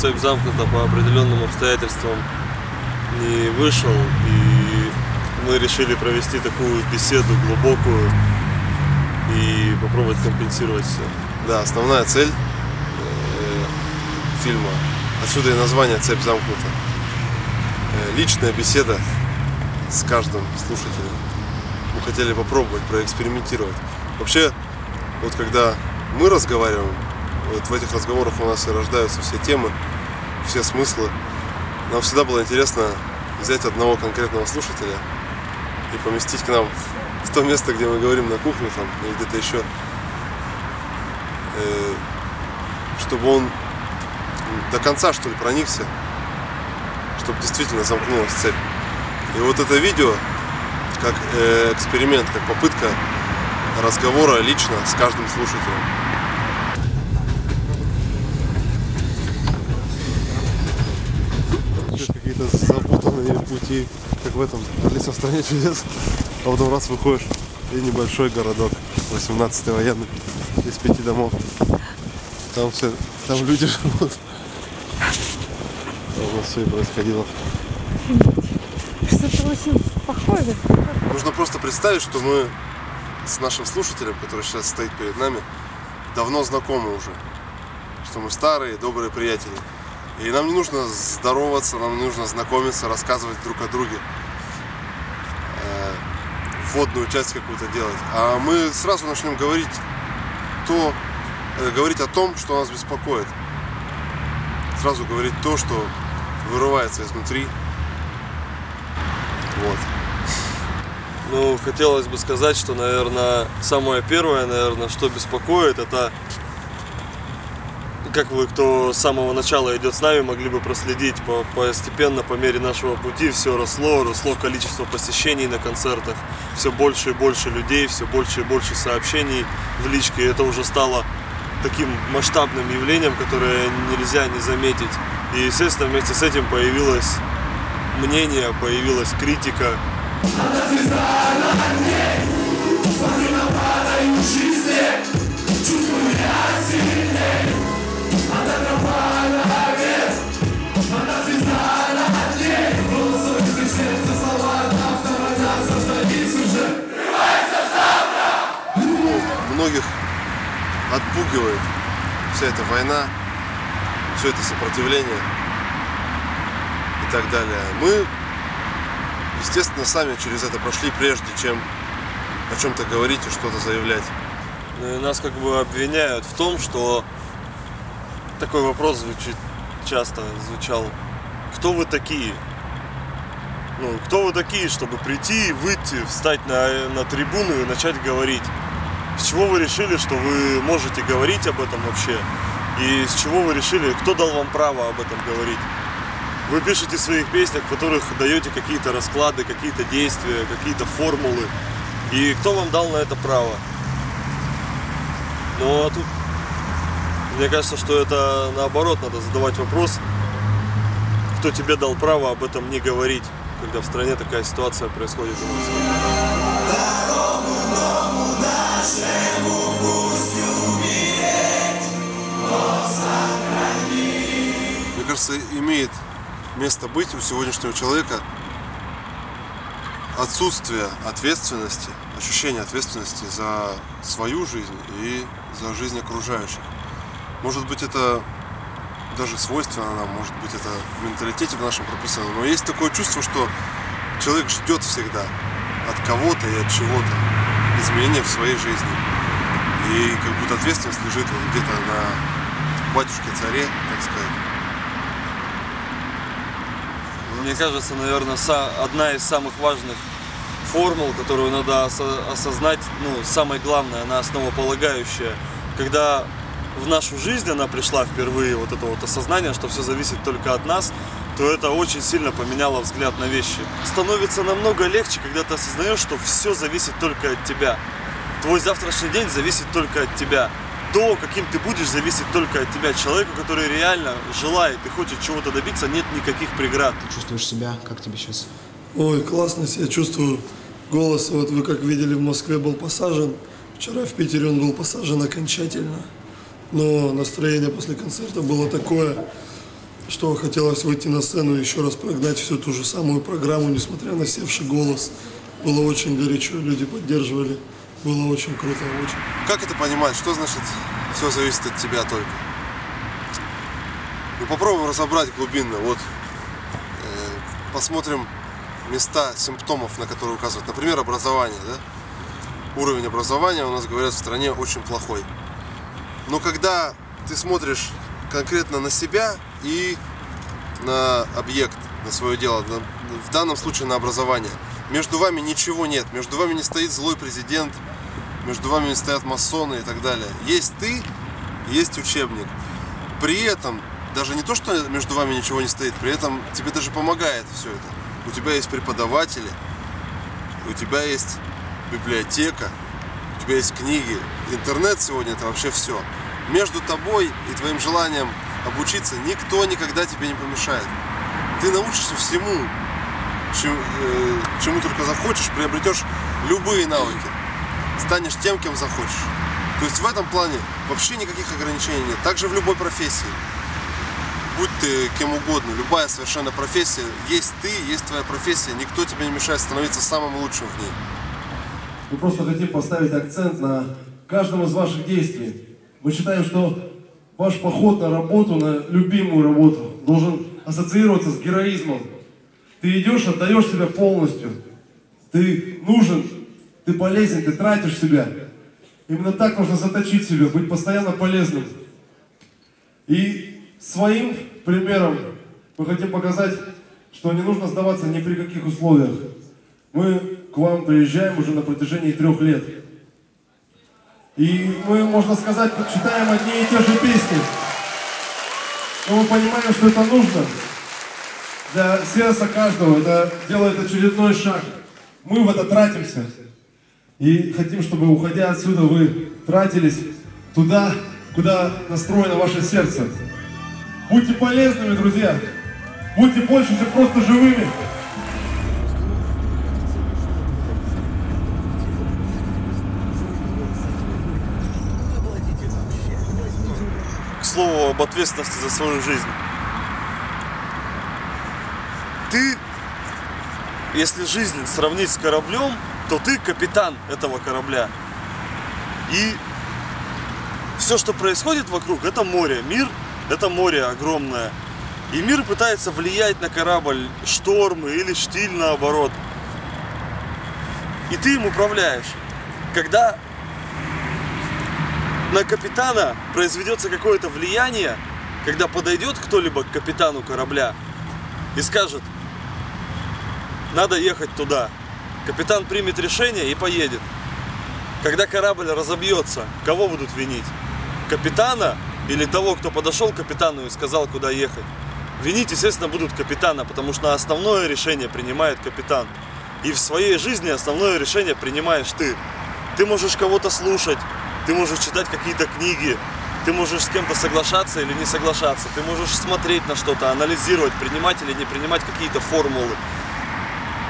«Цепь замкнута» по определенным обстоятельствам не вышел, и мы решили провести такую беседу глубокую и попробовать компенсировать все. Да, основная цель фильма, отсюда и название «Цепь замкнута». Личная беседа с каждым слушателем. Мы хотели попробовать, проэкспериментировать. Вообще, вот когда мы разговариваем, вот в этих разговорах у нас и рождаются все темы, все смыслы. Нам всегда было интересно взять одного конкретного слушателя и поместить к нам в то место, где мы говорим, на кухне там, или где-то еще, чтобы он до конца, что ли, проникся, чтобы действительно замкнулась цепь. И вот это видео как эксперимент, как попытка разговора лично с каждым слушателем. Какие-то запутанные пути, как в этом «Алиса в стране чудес», а потом раз выходишь и небольшой городок, 18-й военный, из 5 домов. Там все, там люди живут. У нас все и происходило. Что-то очень похоже. Нужно просто представить, что мы с нашим слушателем, который сейчас стоит перед нами, давно знакомы уже. Что мы старые, добрые приятели. И нам не нужно здороваться, нам не нужно знакомиться, рассказывать друг о друге, вводную часть какую-то делать. А мы сразу начнем говорить о том, что нас беспокоит. Сразу говорить то, что вырывается изнутри. Вот. Ну, хотелось бы сказать, что, наверное, самое первое, что беспокоит, это... Как вы, кто с самого начала идет с нами, могли бы проследить, постепенно, по мере нашего пути, все росло количество посещений на концертах, все больше и больше людей, все больше и больше сообщений в личке. И это уже стало таким масштабным явлением, которое нельзя не заметить. И, естественно, вместе с этим появилось мнение, появилась критика. Многих отпугивает вся эта война, все это сопротивление и так далее. Мы, естественно, сами через это прошли, прежде чем о чем-то говорить и что-то заявлять. Ну и нас как бы обвиняют в том, что такой вопрос часто звучал: кто вы такие? Ну, кто вы такие, чтобы прийти, выйти, встать на трибуну и начать говорить? С чего вы решили, что вы можете говорить об этом вообще? И с чего вы решили, кто дал вам право об этом говорить? Вы пишете в своих песнях, в которых даете какие-то расклады, какие-то действия, какие-то формулы. И кто вам дал на это право? Ну, а тут, мне кажется, что это наоборот, надо задавать вопрос, кто тебе дал право об этом не говорить, когда в стране такая ситуация происходит у нас. Нашему пусть умереть, но сохрани. Мне кажется, имеет место быть у сегодняшнего человека отсутствие ответственности, ощущение ответственности за свою жизнь и за жизнь окружающих. Может быть, это даже свойственно нам, может быть, это в менталитете в нашем прописано, но есть такое чувство, что человек ждет всегда от кого-то и от чего-то изменения в своей жизни. И как будто ответственность лежит вот где-то на батюшке-царе, так сказать. Мне кажется, наверное, одна из самых важных формул, которую надо осознать, ну, самое главное, она основополагающая. Когда в нашу жизнь она пришла впервые, вот это вот осознание, что все зависит только от нас, то это очень сильно поменяло взгляд на вещи. Становится намного легче, когда ты осознаешь, что все зависит только от тебя. Твой завтрашний день зависит только от тебя. То, каким ты будешь, зависит только от тебя. Человеку, который реально желает и хочет чего-то добиться, нет никаких преград. Ты чувствуешь себя? Как тебе сейчас? Ой, классно себя чувствую. Голос, вот вы как видели, в Москве был посажен. Вчера в Питере он был посажен окончательно. Но настроение после концерта было такое... что хотелось выйти на сцену и еще раз прогнать всю ту же самую программу, несмотря на севший голос. Было очень горячо, люди поддерживали. Было очень круто, очень. Как это понимать? Что значит все зависит от тебя только? Ну, попробуем разобрать глубинно. Вот, посмотрим места симптомов, на которые указывают. Например, образование. Да? Уровень образования у нас, говорят, в стране очень плохой. Но когда ты смотришь конкретно на себя и на объект, на свое дело, в данном случае на образование, между вами ничего нет, между вами не стоит злой президент, между вами не стоят масоны и так далее. Есть ты, есть учебник. При этом, даже не то, что между вами ничего не стоит, при этом тебе даже помогает все это. У тебя есть преподаватели, у тебя есть библиотека, у тебя есть книги. Интернет сегодня — это вообще все. Между тобой и твоим желанием обучиться никто никогда тебе не помешает. Ты научишься всему, чему только захочешь, приобретешь любые навыки, станешь тем, кем захочешь. То есть в этом плане вообще никаких ограничений нет. Также в любой профессии, будь ты кем угодно, любая совершенно профессия, есть ты, есть твоя профессия, никто тебе не мешает становиться самым лучшим в ней. Мы просто хотим поставить акцент на каждом из ваших действий. Мы считаем, что ваш поход на работу, на любимую работу, должен ассоциироваться с героизмом. Ты идешь, отдаешь себя полностью. Ты нужен, ты полезен, ты тратишь себя. Именно так нужно заточить себя, быть постоянно полезным. И своим примером мы хотим показать, что не нужно сдаваться ни при каких условиях. Мы к вам приезжаем уже на протяжении 3 лет. И мы, можно сказать, читаем одни и те же песни. Но мы понимаем, что это нужно. Для сердца каждого это делает очередной шаг. Мы в это тратимся. И хотим, чтобы, уходя отсюда, вы тратились туда, куда настроено ваше сердце. Будьте полезными, друзья. Будьте больше, чем просто живыми. К слову, об ответственности за свою жизнь. Ты, если жизнь сравнить с кораблем, то ты капитан этого корабля. И все, что происходит вокруг, это море. Мир – это море огромное. И мир пытается влиять на корабль, штормы или штиль наоборот. И ты им управляешь. Когда на капитана произведется какое-то влияние, когда подойдет кто-либо к капитану корабля и скажет: надо ехать туда. Капитан примет решение и поедет. Когда корабль разобьется, кого будут винить? Капитана или того, кто подошел к капитану и сказал, куда ехать? Винить, естественно, будут капитана, потому что основное решение принимает капитан. И в своей жизни основное решение принимаешь ты. Ты можешь кого-то слушать, ты можешь читать какие-то книги, ты можешь с кем-то соглашаться или не соглашаться, ты можешь смотреть на что-то, анализировать, принимать или не принимать какие-то формулы.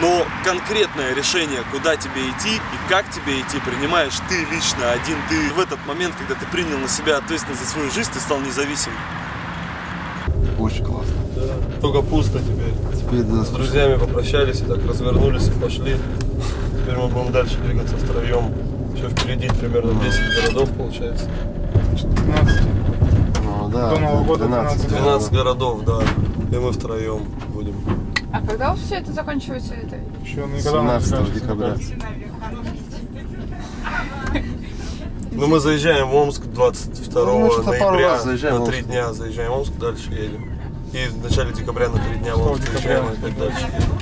Но конкретное решение, куда тебе идти и как тебе идти, принимаешь ты лично, один ты. В этот момент, когда ты принял на себя ответственность за свою жизнь, ты стал независимым. Очень классно. Да. Только пусто теперь. Теперь да. С друзьями попрощались и так развернулись и пошли. Теперь мы будем дальше двигаться втроем. Еще впереди примерно 10 городов получается. 15. Ну, да, до Нового года 12 городов, да. И мы втроем будем. А когда все это заканчивается? Это? Еще никогда 17 декабря. Ну мы заезжаем в Омск 22 ноября, на 3 дня заезжаем в Омск, дальше едем. И в начале декабря на 3 дня в Омск заезжаем и опять дальше едем.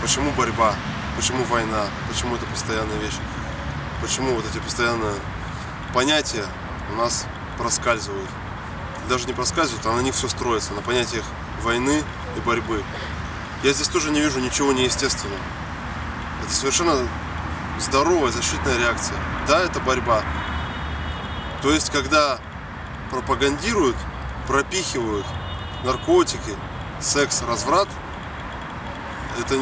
Почему борьба? Почему война? Почему это постоянная вещь? Почему вот эти постоянные понятия у нас проскальзывают? Даже не проскальзывают, а на них все строится, на понятиях войны и борьбы. Я здесь тоже не вижу ничего неестественного. Это совершенно здоровая защитная реакция. Да, это борьба. То есть, когда пропагандируют, пропихивают наркотики, секс, разврат, это,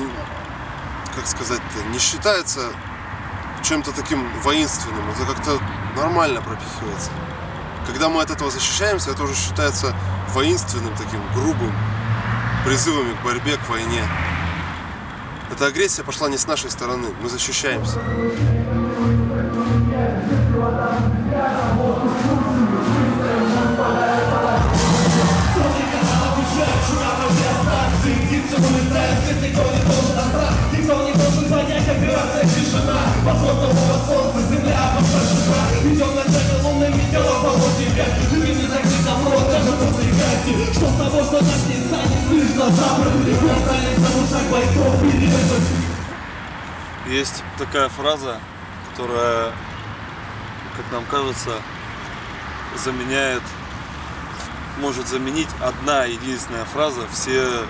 как сказать-то, не считается чем-то таким воинственным. Это как-то нормально пропихивается. Когда мы от этого защищаемся, это уже считается воинственным, таким грубым призывами к борьбе, к войне. Эта агрессия пошла не с нашей стороны, мы защищаемся. Что с того, что нас не станет, слышно, забрали, останется лучших бойцов и есть такая фраза, которая, как нам кажется, заменяет, может заменить одна единственная фраза все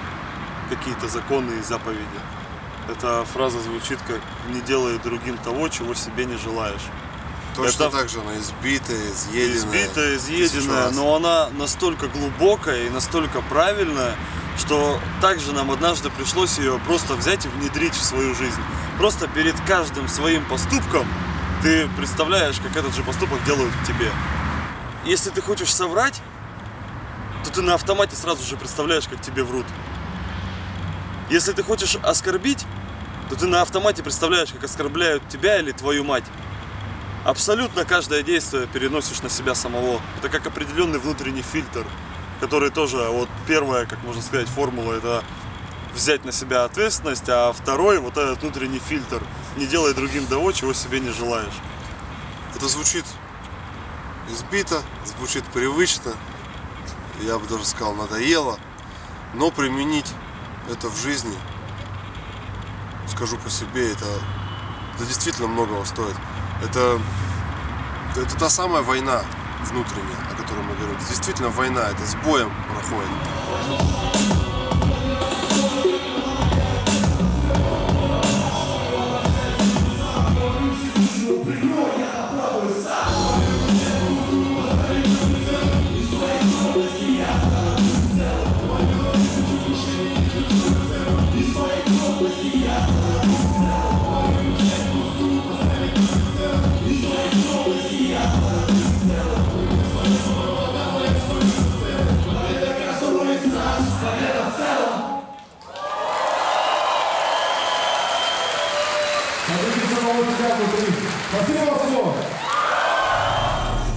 какие-то законы и заповеди. Эта фраза звучит как «не делай другим того, чего себе не желаешь». Точно это... так же она избитая, изъеденная, но она настолько глубокая и настолько правильная, что также нам однажды пришлось ее просто взять и внедрить в свою жизнь. Просто перед каждым своим поступком ты представляешь, как этот же поступок делают к тебе. Если ты хочешь соврать, то ты на автомате сразу же представляешь, как тебе врут. Если ты хочешь оскорбить, то ты на автомате представляешь, как оскорбляют тебя или твою мать. Абсолютно каждое действие переносишь на себя самого. Это как определенный внутренний фильтр, который тоже, вот первая, как можно сказать, формула, это взять на себя ответственность, а второй, вот этот внутренний фильтр, не делай другим того, чего себе не желаешь. Это звучит избито, звучит привычно, я бы даже сказал, надоело, но применить это в жизни, скажу по себе, это действительно многого стоит. Это та самая война внутренняя, о которой мы говорим. Это действительно война, это с боем проходит.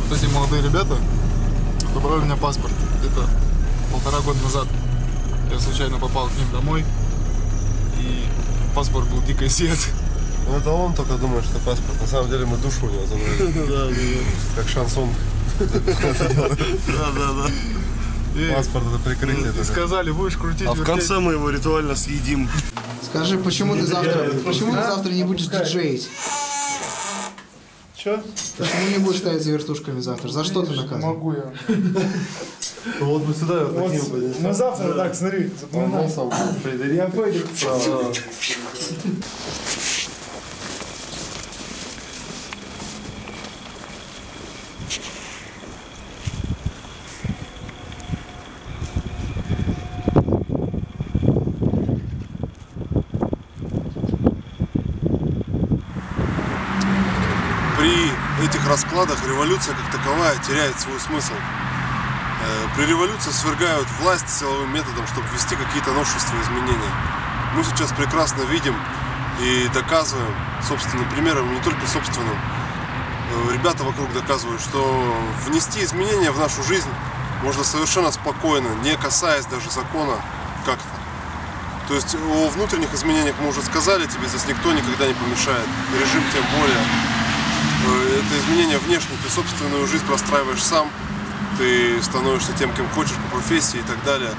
Вот эти молодые ребята отобрали у меня паспорт где-то 1,5 года назад. Я случайно попал к ним домой, и паспорт был дико изъят. Ну это он только думает, что паспорт. На самом деле мы душу у него забрали. Как шансон. Да. Паспорт это прикрытие. Сказали, будешь крутить. А в конце мы его ритуально съедим. Скажи, почему ты завтра не будешь диджеить? Че? Почему не будешь стоять за вертушками завтра? За что ты наказан? Могу я. Вот бы сюда вот таким бы. Ну завтра так, смотри, запоминай. Я пойду. При этих раскладах революция как таковая теряет свой смысл. При революции свергают власть силовым методом, чтобы ввести какие-то новшества и изменения. Мы сейчас прекрасно видим и доказываем собственным примером, не только собственным. Ребята вокруг доказывают, что внести изменения в нашу жизнь можно совершенно спокойно, не касаясь даже закона как-то. То есть о внутренних изменениях мы уже сказали, тебе здесь никто никогда не помешает, режим тем более. Это изменения внешне, ты собственную жизнь простраиваешь сам, ты становишься тем, кем хочешь по профессии и так далее.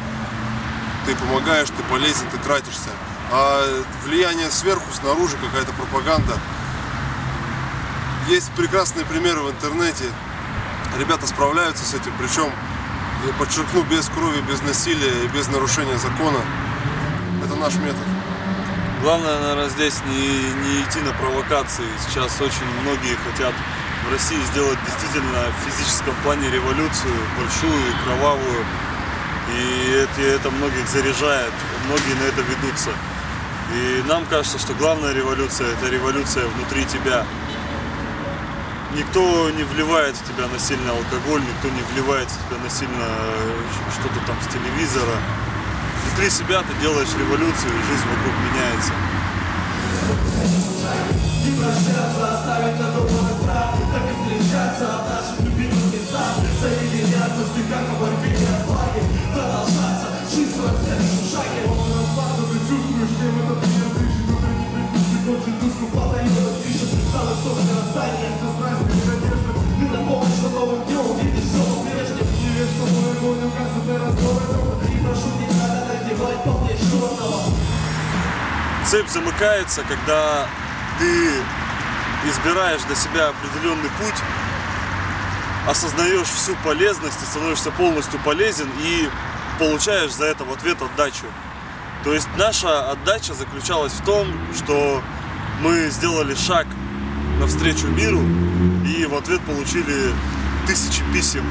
Ты помогаешь, ты полезен, ты тратишься. А влияние сверху, снаружи, какая-то пропаганда. Есть прекрасные примеры в интернете. Ребята справляются с этим, причем, я подчеркну, без крови, без насилия и без нарушения закона. Это наш метод. Главное, наверное, здесь не идти на провокации. Сейчас очень многие хотят в России сделать действительно в физическом плане революцию, большую и кровавую. И это многих заряжает, многие на это ведутся. И нам кажется, что главная революция – это революция внутри тебя. Никто не вливает в тебя насильно алкоголь, никто не вливает в тебя насильно что-то там с телевизора. Внутри себя ты делаешь революцию, и жизнь вокруг меняется. Цепь замыкается, когда ты избираешь для себя определенный путь, осознаешь всю полезность, ты становишься полностью полезен и получаешь за это в ответ отдачу. То есть наша отдача заключалась в том, что мы сделали шаг навстречу миру и в ответ получили тысячи писем.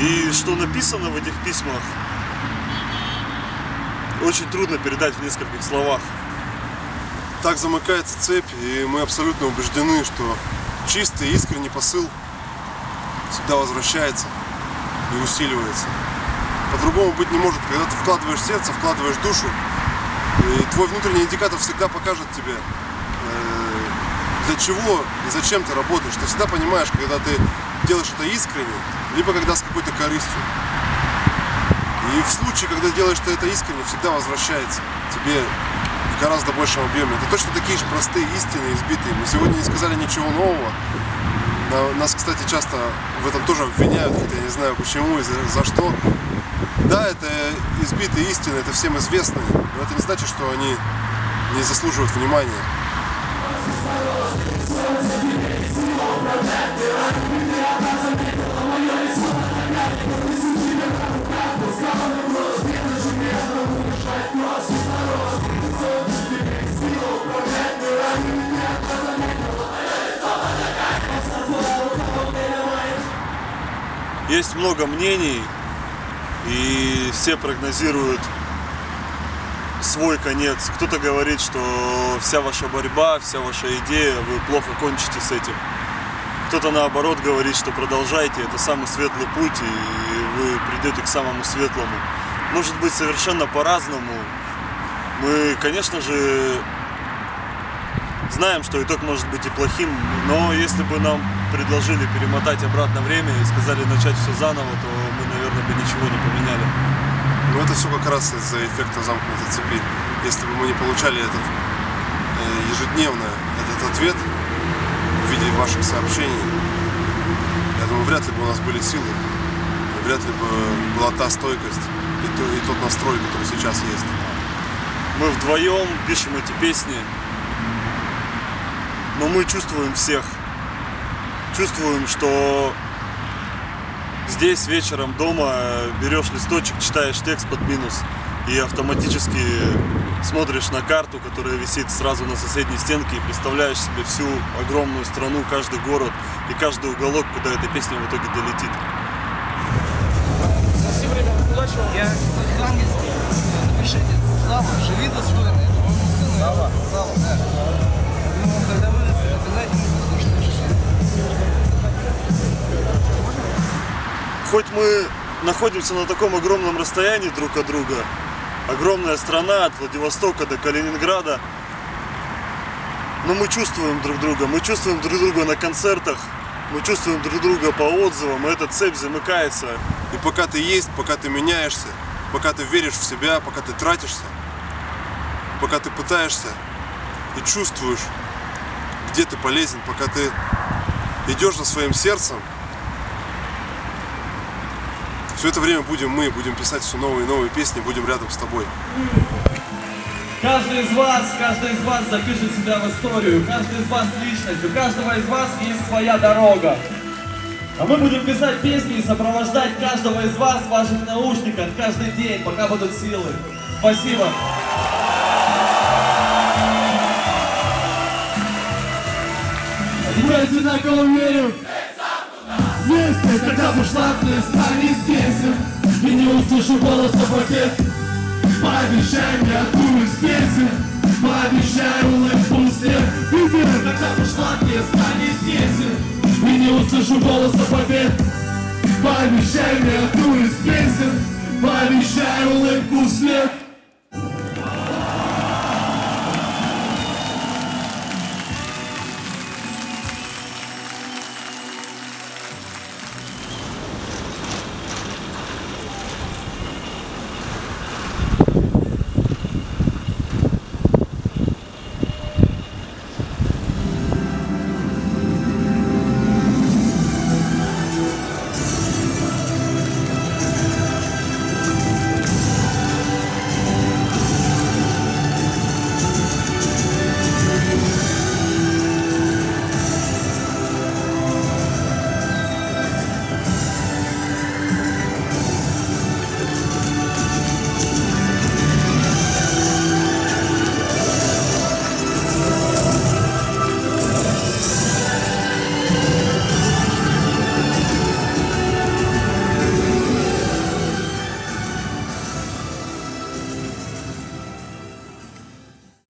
И что написано в этих письмах, очень трудно передать в нескольких словах. Так замыкается цепь, и мы абсолютно убеждены, что чистый, искренний посыл всегда возвращается и усиливается. По-другому быть не может, когда ты вкладываешь сердце, вкладываешь душу, и твой внутренний индикатор всегда покажет тебе, для чего и зачем ты работаешь. Ты всегда понимаешь, когда ты делаешь это искренне, либо когда с какой-то корыстью. И в случае, когда делаешь ты это искренне, всегда возвращается тебе в гораздо большем объеме. Это точно такие же простые истины, избитые. Мы сегодня не сказали ничего нового. Нас, кстати, часто в этом тоже обвиняют, хотя я не знаю почему и за что. Да, это избитые истины, это всем известные, но это не значит, что они не заслуживают внимания. Есть много мнений, и все прогнозируют свой конец. Кто-то говорит, что вся ваша борьба, вся ваша идея, вы плохо кончите с этим. Кто-то наоборот говорит, что продолжайте, это самый светлый путь, и вы придете к самому светлому. Может быть, совершенно по-разному. Мы, конечно же, знаем, что итог может быть и плохим, но если бы нам предложили перемотать обратно время и сказали начать все заново, то мы, наверное, бы ничего не поменяли. Но это все как раз из-за эффекта замкнутой цепи. Если бы мы не получали этот ежедневно этот ответ в виде ваших сообщений, я думаю, вряд ли бы у нас были силы, вряд ли бы была та стойкость и тот настрой, который сейчас есть. Мы вдвоем пишем эти песни, но мы чувствуем всех. Чувствуем, что здесь вечером дома берешь листочек, читаешь текст под минус и автоматически смотришь на карту, которая висит сразу на соседней стенке, и представляешь себе всю огромную страну, каждый город и каждый уголок, куда эта песня в итоге долетит. Спасибо, ребят, удачи вам. Я Архангельский, напишите «Слава, живи достойно». Слава, слава, да. Ну, когда вырастет, обязательно послушайте. Хоть мы находимся на таком огромном расстоянии друг от друга, огромная страна от Владивостока до Калининграда, но мы чувствуем друг друга. Мы чувствуем друг друга на концертах, мы чувствуем друг друга по отзывам, и эта цепь замыкается. И пока ты есть, пока ты меняешься, пока ты веришь в себя, пока ты тратишься, пока ты пытаешься и чувствуешь, где ты полезен, пока ты идешь за своим сердцем, все это время будем писать все новые и новые песни, будем рядом с тобой. Каждый из вас запишет себя в историю, каждый из вас личность, у каждого из вас есть своя дорога. А мы будем писать песни и сопровождать каждого из вас в ваших наушниках каждый день, пока будут силы. Спасибо. Мы одинаково верим. Вместе, когда в ушлатной станет песен, и не услышу голоса в ответ. Пообещай мне одну из песен, пообещай улыбку мне. Когда в ушлатной станет песен, И не услышу голоса побед. Пообещай мне одну из песен, пообещай улыбку вслед.